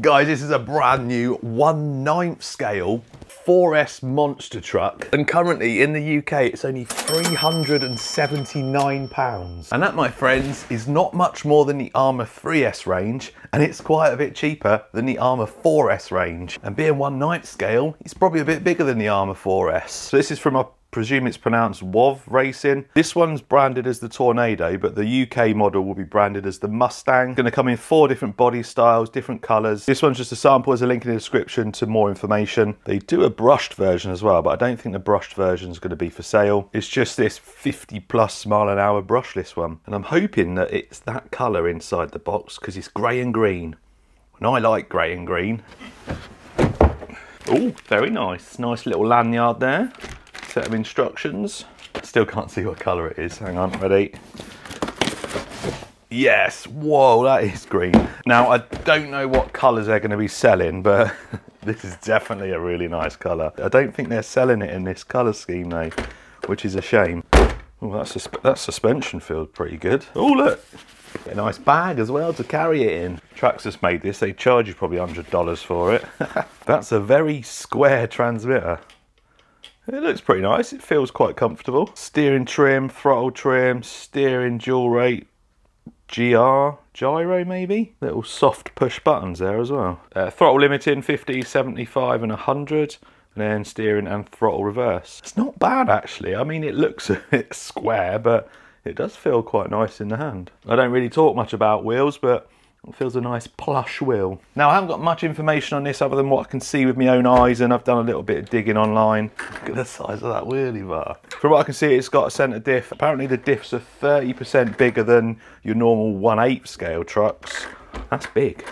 Guys, this is a brand new 1/9 scale 4S monster truck, and currently in the UK it's only £379, and that, my friends, is not much more than the Arrma 3S range, and it's quite a bit cheaper than the Arrma 4S range, and being 1/9 scale it's probably a bit bigger than the Arrma 4S. So this is from, I presume it's pronounced Wov Racing. This one's branded as the Tornado, but the UK model will be branded as the Mustang. It's going to come in 4 different body styles, different colours. This one's just a sample. There's a link in the description to more information. They do a brushed version as well, but I don't think the brushed version is going to be for sale. It's just this 50+ mph brushless one, and I'm hoping that it's that colour inside the box, because it's grey and green, and I like grey and green. Oh, very nice. Nice little lanyard there. Set of instructions. Still can't see what colour it is. Hang on, ready? Yes, whoa, that is green. Now, I don't know what colours they're going to be selling, but this is definitely a really nice colour. I don't think they're selling it in this colour scheme though, which is a shame. Oh, that suspension feels pretty good. Oh, look, a nice bag as well to carry it in. Traxxas made this. They charge you probably $100 for it. That's a very square transmitter. It looks pretty nice. It feels quite comfortable. Steering trim, throttle trim, steering dual rate, gyro maybe? Little soft push buttons there as well. Throttle limiting 50, 75 and 100. And then steering and throttle reverse. It's not bad actually. I mean, it looks a bit square, but it does feel quite nice in the hand. I don't really talk much about wheels, but it feels a nice plush wheel. Now, I haven't got much information on this other than what I can see with my own eyes, and I've done a little bit of digging online. Look at the size of that wheelie bar. From what I can see, it's got a centre diff. Apparently the diffs are 30% bigger than your normal 1/8 scale trucks. That's big.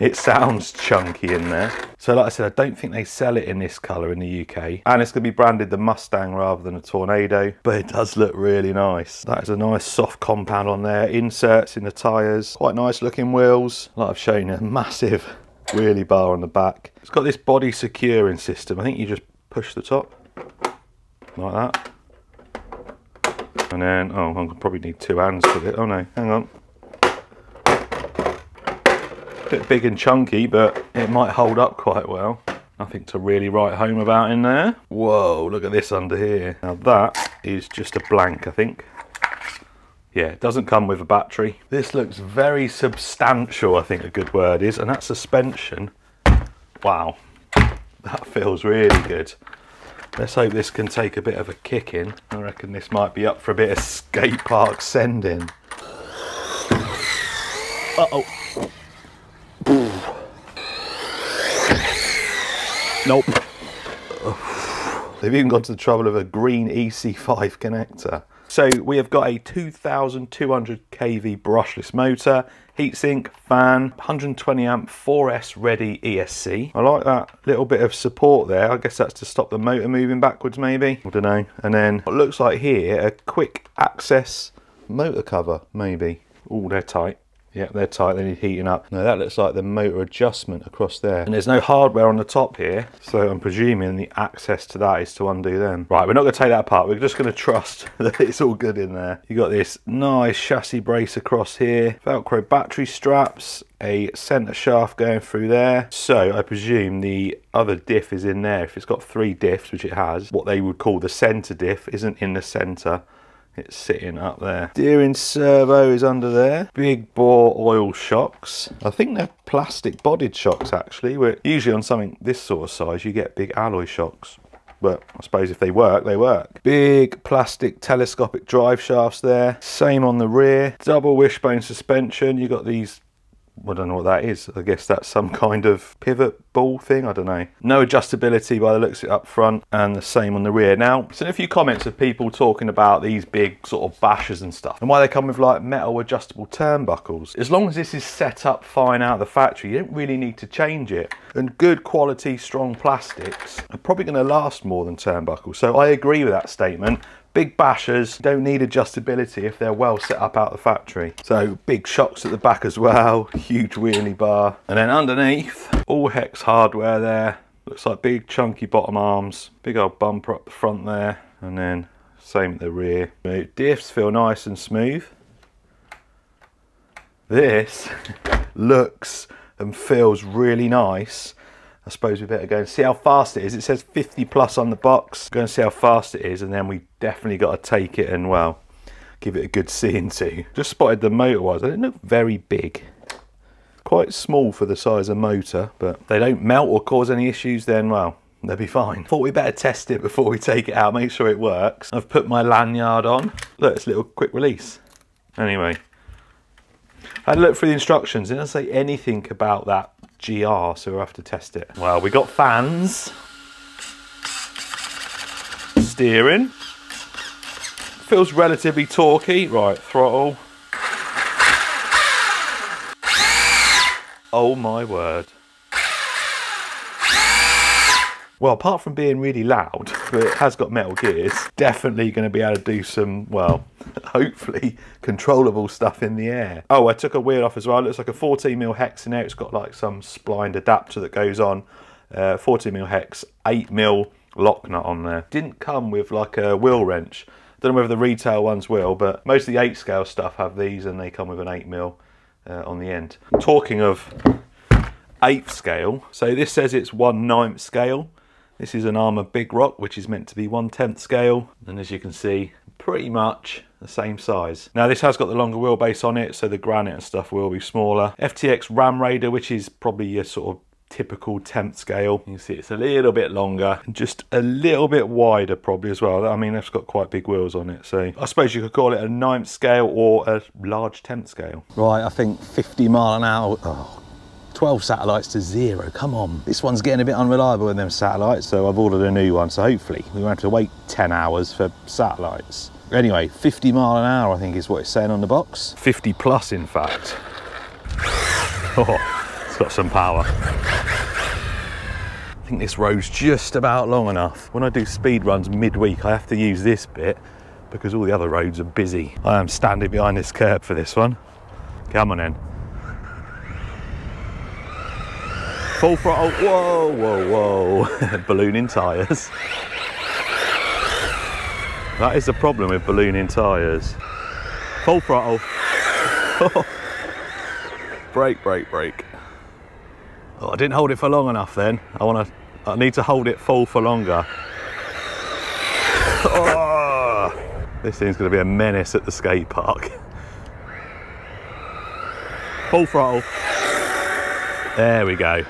It sounds chunky in there. So like I said, I don't think they sell it in this colour in the UK, and it's going to be branded the Mustang rather than a Tornado, but it does look really nice. That is a nice soft compound on there, inserts in the tyres, quite nice looking wheels. Like I've shown you, a massive wheelie bar on the back. It's got this body securing system. I think you just push the top like that, and then, oh, I'm gonna probably need 2 hands for it. Oh no, hang on. Bit big and chunky, but it might hold up quite well. Nothing to really write home about in there. Whoa, look at this under here. Now that is just a blank, I think. Yeah, it doesn't come with a battery. This looks very substantial, I think a good word is, and that suspension, wow, that feels really good. Let's hope this can take a bit of a kick in. I reckon this might be up for a bit of skate park sending. Uh-oh. Nope. They've even gone to the trouble of a green EC5 connector. So we have got a 2,200 kV brushless motor, heatsink, fan, 120 amp 4S ready ESC. I like that little bit of support there. I guess that's to stop the motor moving backwards maybe. I don't know. And then what looks like here, a quick access motor cover maybe. Oh, they're tight. Yep, they're tight, they need heating up. Now that looks like the motor adjustment across there. And there's no hardware on the top here, so I'm presuming the access to that is to undo them. Right, we're not gonna take that apart. We're just gonna trust that it's all good in there. You got this nice chassis brace across here, Velcro battery straps, a centre shaft going through there. So I presume the other diff is in there. If it's got 3 diffs, which it has, what they would call the centre diff isn't in the centre. It's sitting up there. Steering servo is under there. Big bore oil shocks. I think they're plastic bodied shocks actually. Where usually on something this sort of size you get big alloy shocks. But I suppose if they work, they work. Big plastic telescopic drive shafts there. Same on the rear. Double wishbone suspension. You got these, I don't know what that is. I guess that's some kind of pivot ball thing, I don't know. No adjustability by the looks of it up front, and the same on the rear. Now, I've seen a few comments of people talking about these big sort of bashers and stuff, and why they come with like metal adjustable turnbuckles. As long as this is set up fine out of the factory, you don't really need to change it. And good quality, strong plastics are probably gonna last more than turnbuckles. So I agree with that statement. Big bashers don't need adjustability if they're well set up out of the factory. So big shocks at the back as well, huge wheelie bar. And then underneath, all hex hardware there. Looks like big chunky bottom arms, big old bumper up the front there, and then same at the rear. The diffs feel nice and smooth. This looks and feels really nice. I suppose we better go and see how fast it is. It says 50 plus on the box. Go and see how fast it is, and then we definitely got to take it and, well, give it a good seeing to. Just spotted the motor wise. They don't look very big. Quite small for the size of motor, but they don't melt or cause any issues, then, well, they'll be fine. Thought we better test it before we take it out, make sure it works. I've put my lanyard on. Look, it's a little quick release. Anyway, I had a look through the instructions. It doesn't say anything about that GR, so we'll have to test it. Well, we got fans, steering, feels relatively torquey. Right, throttle. Oh my word. Well, apart from being really loud, but it has got metal gears, definitely going to be able to do some, well, hopefully controllable stuff in the air. Oh, I took a wheel off as well. It looks like a 14mm hex in there. It's got like some splined adapter that goes on. 14mm hex, 8mm lock nut on there. Didn't come with like a wheel wrench. Don't know whether the retail ones will, but most of the 8 scale stuff have these, and they come with an 8mm on the end. Talking of 8th scale, so this says it's 1/9 scale. This is an Arrma Big Rock, which is meant to be 1/10 scale, and as you can see, pretty much the same size. Now this has got the longer wheelbase on it, so the granite and stuff will be smaller. FTX Ram Raider, which is probably a sort of typical 10th scale. You can see it's a little bit longer and just a little bit wider probably as well. I mean, that's got quite big wheels on it, so I suppose you could call it a 9th scale or a large 10th scale. Right, I think 50 mile an hour. Oh, 12 satellites to 0, come on. This one's getting a bit unreliable with them satellites, so I've ordered a new one, so hopefully we won't have to wait 10 hours for satellites. Anyway, 50 mile an hour I think is what it's saying on the box. 50 plus in fact. Oh, it's got some power. I think this road's just about long enough. When I do speed runs midweek, I have to use this bit because all the other roads are busy. I am standing behind this curb for this one. Come on in. Full throttle, whoa, whoa, whoa. Ballooning tyres. That is the problem with ballooning tyres. Full throttle. Brake, brake, brake. Oh, I didn't hold it for long enough then. I need to hold it full for longer. Oh, this thing's gonna be a menace at the skate park. Full throttle. There we go.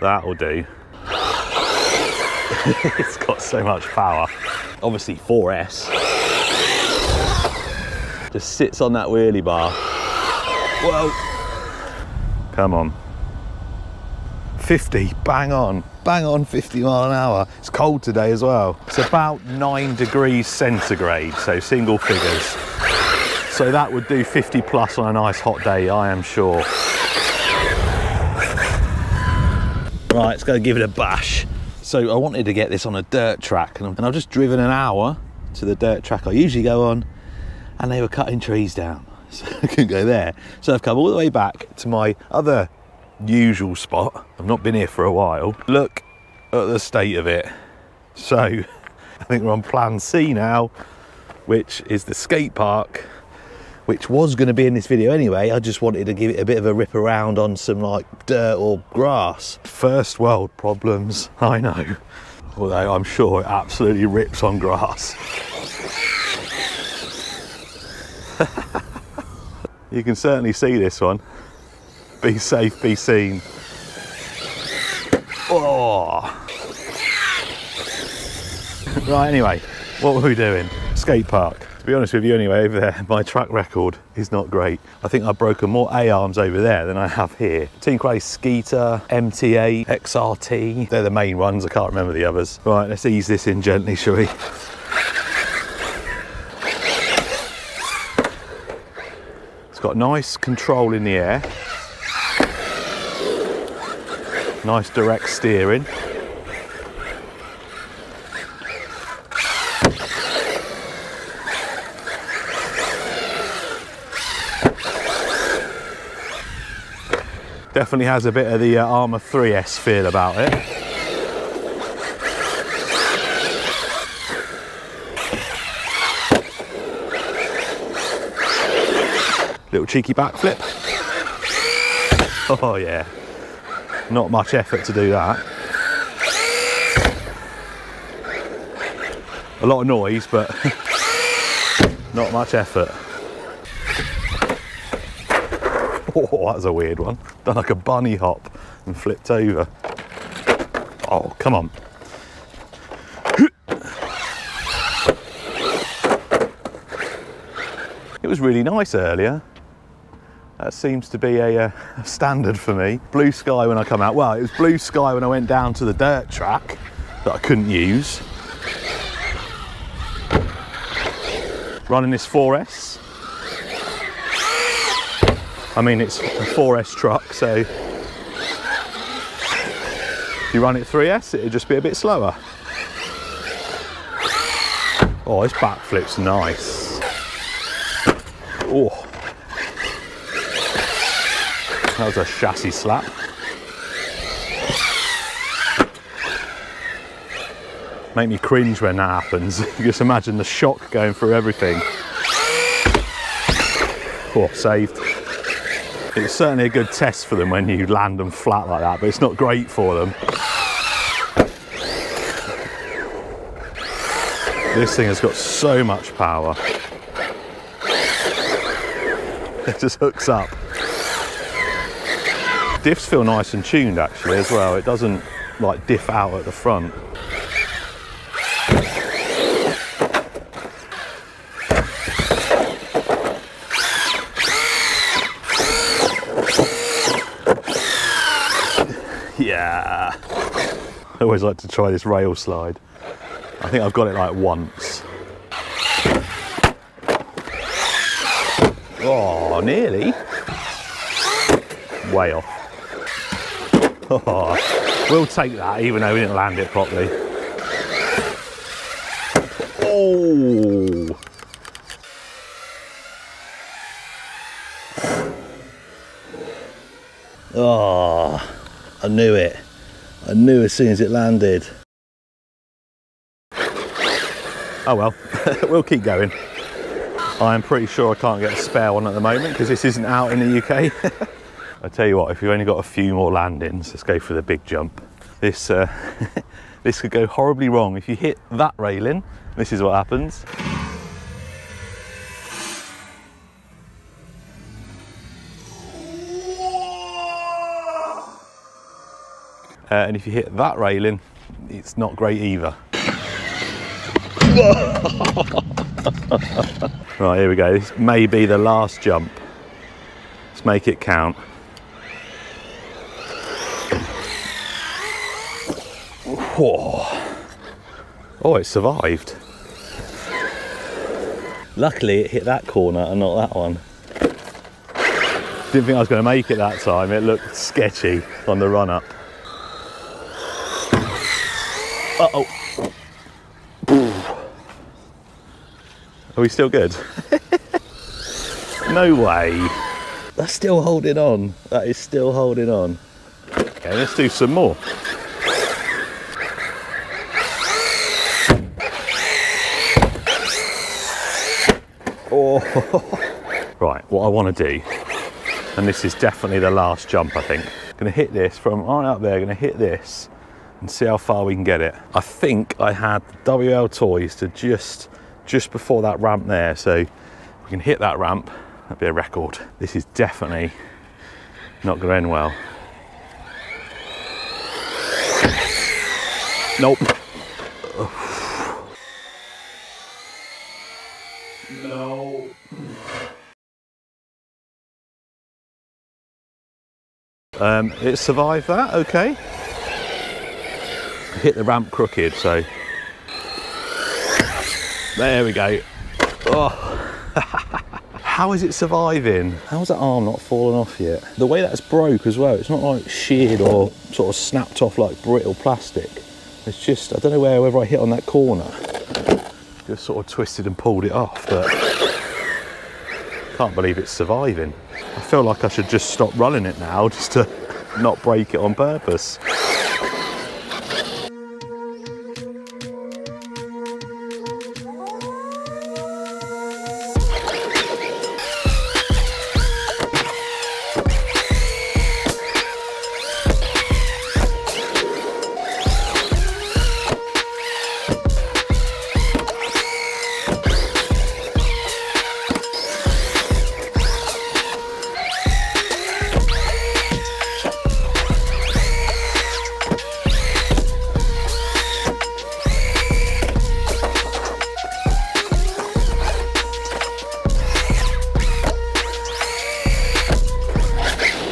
That'll do. It's got so much power. Obviously 4S. Just sits on that wheelie bar. Whoa. Come on. 50, bang on 50 mile an hour. It's cold today as well. It's about 9 degrees centigrade, so single figures. So that would do 50 plus on a nice hot day, I am sure. Right, let's go give it a bash. So I wanted to get this on a dirt track, and I've just driven an hour to the dirt track I usually go on, and they were cutting trees down, so I couldn't go there. So I've come all the way back to my other usual spot. I've not been here for a while. Look at the state of it. So I think we're on plan C now, which is the skate park, which was going to be in this video anyway. I just wanted to give it a bit of a rip around on some like dirt or grass. First world problems, I know. Although I'm sure it absolutely rips on grass. You can certainly see this one. Be safe, be seen. Oh. Right, anyway, what were we doing? Skate park. To be honest with you anyway, over there, my track record is not great. I think I've broken more A-arms over there than I have here. Team Cray's Skeeter, mta, xrt, they're the main ones, I can't remember the others. Right, let's ease this in gently, shall we? It's got nice control in the air. Nice direct steering. Definitely has a bit of the Arrma 3S feel about it. Little cheeky backflip. Oh yeah, not much effort to do that. A lot of noise, but not much effort. Oh, that was a weird one. Done like a bunny hop and flipped over. Oh, come on. It was really nice earlier. That seems to be a standard for me. Blue sky when I come out. Well, it was blue sky when I went down to the dirt track that I couldn't use. Running this 4S. I mean, it's a 4S truck, so if you run it 3S, it'd just be a bit slower. Oh, this backflip's nice. Oh. That was a chassis slap. Make me cringe when that happens. Just imagine the shock going through everything. Oh, saved. It's certainly a good test for them when you land them flat like that, but it's not great for them. This thing has got so much power. It just hooks up. Diffs feel nice and tuned actually as well. It doesn't like diff out at the front. Yeah. I always like to try this rail slide. I think I've got it like once. Oh, nearly. Way off. Oh, we'll take that even though we didn't land it properly. Oh! Oh, I knew it. I knew as soon as it landed. Oh well, we'll keep going. I'm pretty sure I can't get a spare one at the moment because this isn't out in the UK. I tell you what, if you've only got a few more landings, let's go for the big jump. This, this could go horribly wrong. If you hit that railing, this is what happens. And if you hit that railing, it's not great either. Right, here we go. This may be the last jump. Let's make it count. Oh, it survived. Luckily it hit that corner and not that one. Didn't think I was going to make it that time. It looked sketchy on the run up. Uh-oh. Are we still good? No way. That's still holding on. That is still holding on. Okay, let's do some more. Right, what I want to do, and this is definitely the last jump I think. I'm going to hit this from right up there, I'm going to hit this and see how far we can get it. I think I had WL toys to just before that ramp there, so if we can hit that ramp, that'd be a record. This is definitely not going to end well. Nope. No. It survived that, okay. Hit the ramp crooked, so there we go. Oh. How is it surviving? How's that arm not fallen off yet? The way that's broke as well, it's not like sheared or sort of snapped off like brittle plastic. It's just, I don't know whether I hit on that corner. Just sort of twisted and pulled it off, but can't believe it's surviving. I feel like I should just stop running it now just to not break it on purpose.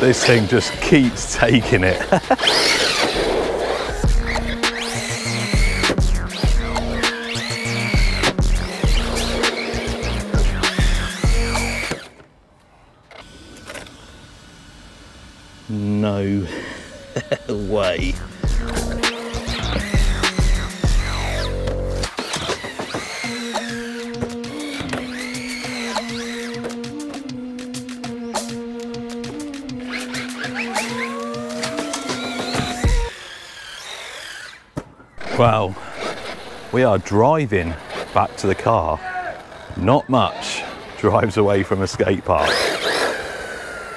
This thing just keeps taking it. No way. Wow, we are driving back to the car. Not much drives away from a skate park.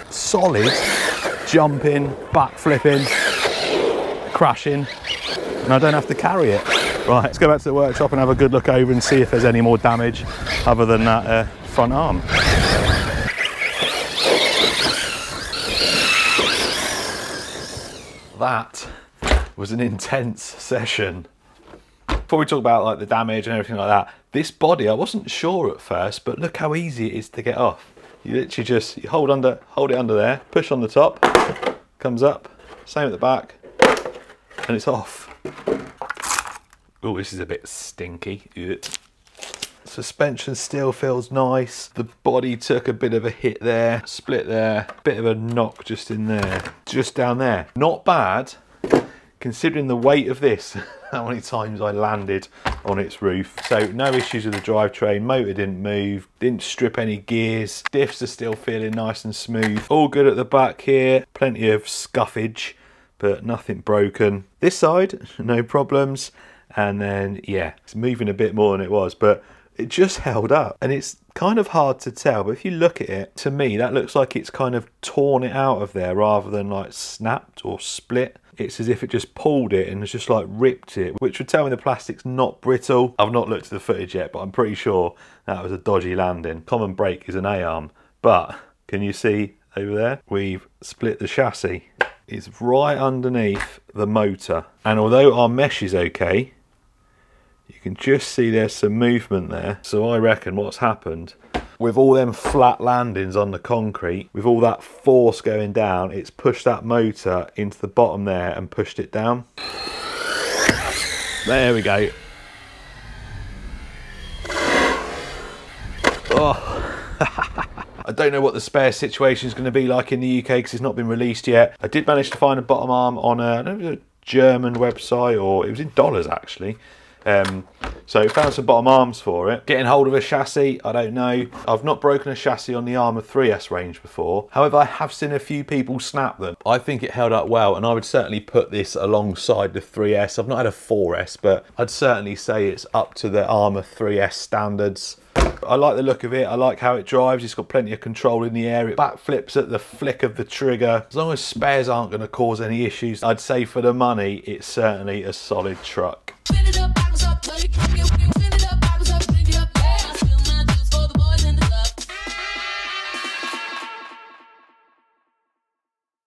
Solid jumping, backflipping, crashing, and I don't have to carry it. Right, let's go back to the workshop and have a good look over and see if there's any more damage other than that front arm. That was an intense session. Before we talk about like the damage and everything like that, this body I wasn't sure at first, but look how easy it is to get off. You literally just hold it under there, push on the top, comes up, same at the back, and it's off. Oh, this is a bit stinky. Ugh. Suspension still feels nice. The body took a bit of a hit there, split there, bit of a knock just in there, just down there. Not bad. Considering the weight of this, how many times I landed on its roof. So no issues with the drivetrain, motor didn't move, didn't strip any gears, diffs are still feeling nice and smooth. All good at the back here, plenty of scuffage, but nothing broken. This side, no problems. And then, yeah, it's moving a bit more than it was, but it just held up. And it's kind of hard to tell, but if you look at it, to me, that looks like it's kind of torn it out of there rather than like snapped or split. It's as if it just pulled it and it's just like ripped it, which would tell me the plastic's not brittle. I've not looked at the footage yet, but I'm pretty sure that was a dodgy landing. Common brake is an A-arm, but can you see over there? We've split the chassis. It's right underneath the motor. And although our mesh is okay, you can just see there's some movement there. So I reckon what's happened, with all them flat landings on the concrete, with all that force going down, it's pushed that motor into the bottom there and pushed it down. There we go. Oh. I don't know what the spare situation is going to be like in the UK because it's not been released yet. I did manage to find a bottom arm on a, I don't know if it was a German website or it was in dollars actually. So found some bottom arms for it. Getting hold of a chassis, I don't know. I've not broken a chassis on the Arrma 3S range before. However, I have seen a few people snap them. I think it held up well, and I would certainly put this alongside the 3S. I've not had a 4S, but I'd certainly say it's up to the Arrma 3S standards. I like the look of it. I like how it drives. It's got plenty of control in the air. It backflips at the flick of the trigger. As long as spares aren't going to cause any issues, I'd say for the money, it's certainly a solid truck. Spin it up, back us up,